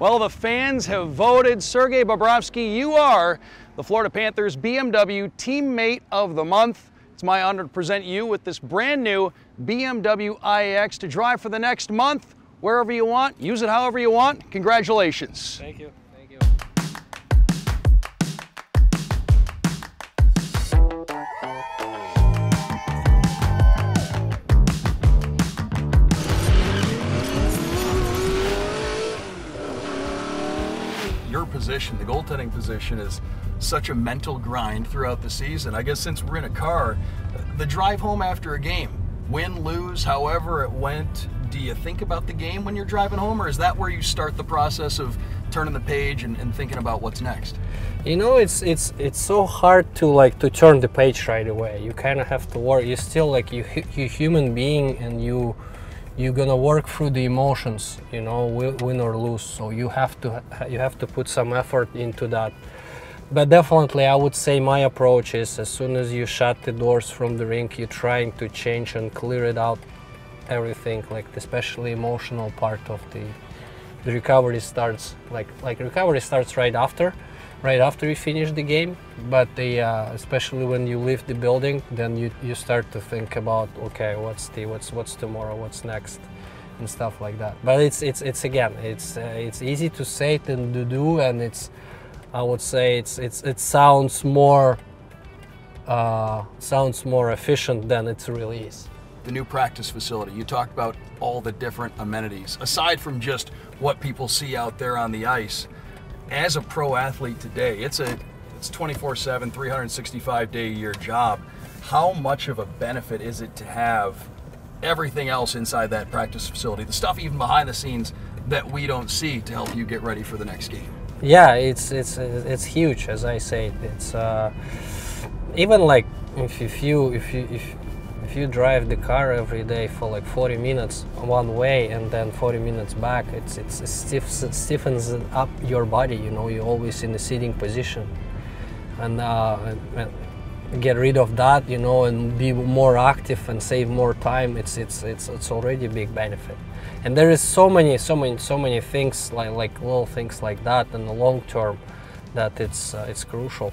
Well, the fans have voted. Sergei Bobrovsky, you are the Florida Panthers BMW Teammate of the Month. It's my honor to present you with this brand new BMW iX to drive for the next month, wherever you want, use it however you want. Congratulations. Thank you. Your position, the goaltending position, is such a mental grind throughout the season. I guess since we're in a car, the drive home after a game, win, lose, however it went, do you think about the game when you're driving home, or is that where you start the process of turning the page and thinking about what's next? You know, it's so hard to turn the page right away. You kind of have to work. You're still you're human being, and you're gonna work through the emotions, you know, win or lose. So you have to put some effort into that. But definitely, I would say my approach is, as soon as you shut the doors from the rink, you're trying to change and clear it out, everything, especially emotional part of the recovery starts. Recovery starts right after you finish the game. But especially when you leave the building, then you start to think about, okay, what's tomorrow, what's next, and stuff like that. But it's easy to say than to do, and I would say it sounds more efficient than it really is. The new practice facility, you talked about all the different amenities aside from just what people see out there on the ice. As a pro athlete today, it's 24/7, 365-day-a-year job. How much of a benefit is it to have everything else inside that practice facility, the stuff even behind the scenes that we don't see, to help you get ready for the next game? Yeah, it's huge. As I say, it's even if you drive the car every day for 40 minutes one way and then 40 minutes back, it stiffens up your body. You know, you're always in the sitting position, and get rid of that. You know, and be more active and save more time. It's already a big benefit. And there is so many things like little things like that in the long term that it's crucial.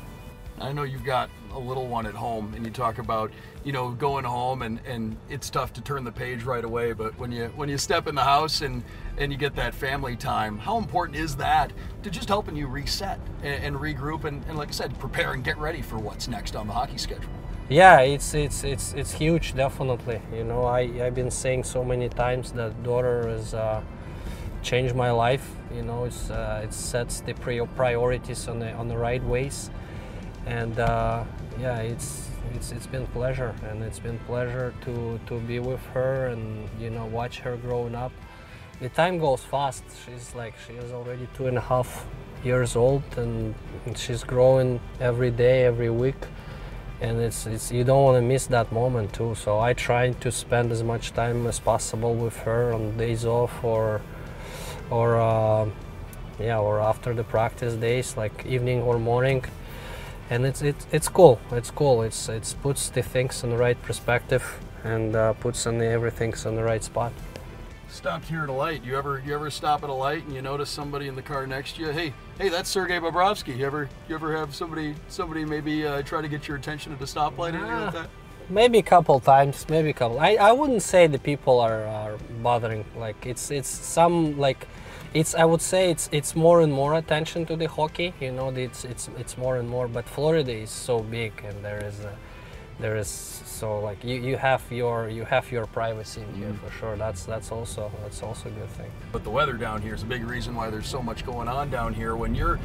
I know you've got a little one at home, and you talk about, you know, going home and it's tough to turn the page right away, but when you step in the house and you get that family time, how important is that to just helping you reset and regroup and like I said, prepare and get ready for what's next on the hockey schedule? Yeah, it's huge, definitely. You know, I've been saying so many times that daughter has changed my life. You know, it sets the priorities on the right ways. And yeah, it's been pleasure, and it's been pleasure to be with her and, you know, watch her growing up. The time goes fast. She is already 2.5 years old, and she's growing every day, every week, and it's you don't want to miss that moment too. So I try to spend as much time as possible with her on days off or after the practice days, like evening or morning. And it's cool. It's cool. It puts the things in the right perspective and puts everything in the right spot. Stopped here at a light. You ever stop at a light and you notice somebody in the car next to you? Hey, that's Sergei Bobrovsky. You ever have somebody maybe try to get your attention at a stoplight or anything like that? Maybe a couple times. I wouldn't say the people are bothering. I would say it's more and more attention to the hockey. You know, it's more and more. But Florida is so big, and you have your privacy in here for sure. That's also a good thing. But the weather down here is a big reason why there's so much going on down here. When you're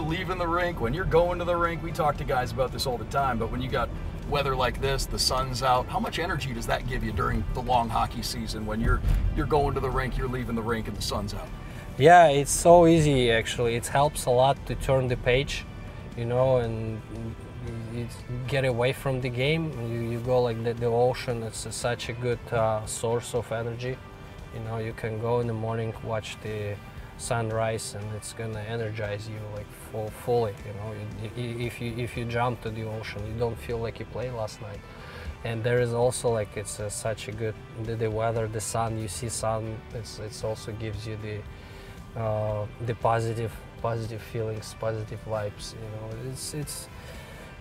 leaving the rink, when you're going to the rink, we talk to guys about this all the time. But when you got weather like this, the sun's out, how much energy does that give you during the long hockey season? When you're going to the rink, you're leaving the rink, and the sun's out. Yeah, it's so easy actually. It helps a lot to turn the page, you know, and you get away from the game. You go the ocean. It's such a good source of energy. You know, you can go in the morning, watch the sunrise, and it's gonna energize you fully. You know, if you jump to the ocean, you don't feel like you played last night. And there is also such a good the weather, the sun. You see sun. It's also gives you the the positive feelings, positive vibes. You know,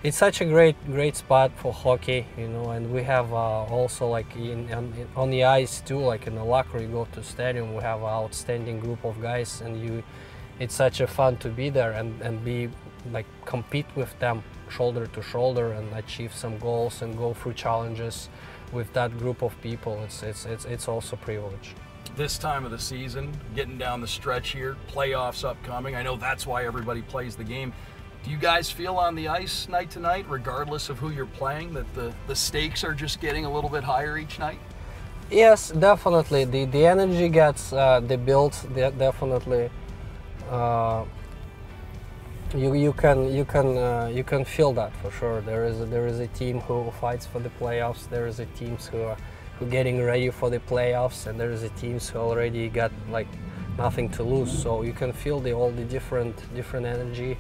it's such a great spot for hockey. You know, and we have also like on the ice too, like in the locker, you go to the stadium, we have an outstanding group of guys, and it's such a fun to be there and be like compete with them shoulder to shoulder and achieve some goals and go through challenges with that group of people. It's also a privilege. This time of the season, getting down the stretch here, playoffs upcoming. I know that's why everybody plays the game. Do you guys feel on the ice night to night, regardless of who you're playing, that the stakes are just getting a little bit higher each night? Yes, definitely. The energy gets built, definitely. You can feel that for sure. There is a team who fights for the playoffs. There is a teams who are getting ready for the playoffs, and there is a teams who already got like nothing to lose. So you can feel all the different energy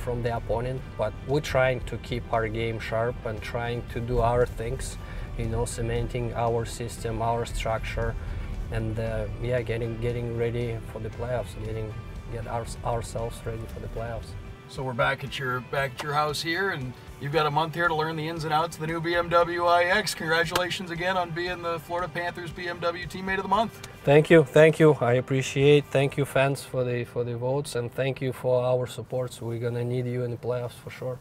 from the opponent. But we're trying to keep our game sharp and trying to do our things, you know, cementing our system, our structure, and yeah, getting ready for the playoffs. Get ourselves ready for the playoffs. So we're back at your house here, and you've got a month here to learn the ins and outs of the new BMW iX. Congratulations again on being the Florida Panthers BMW Teammate of the Month. Thank you. I appreciate. Thank you, fans, for the votes, and thank you for our supports. We're gonna need you in the playoffs for sure.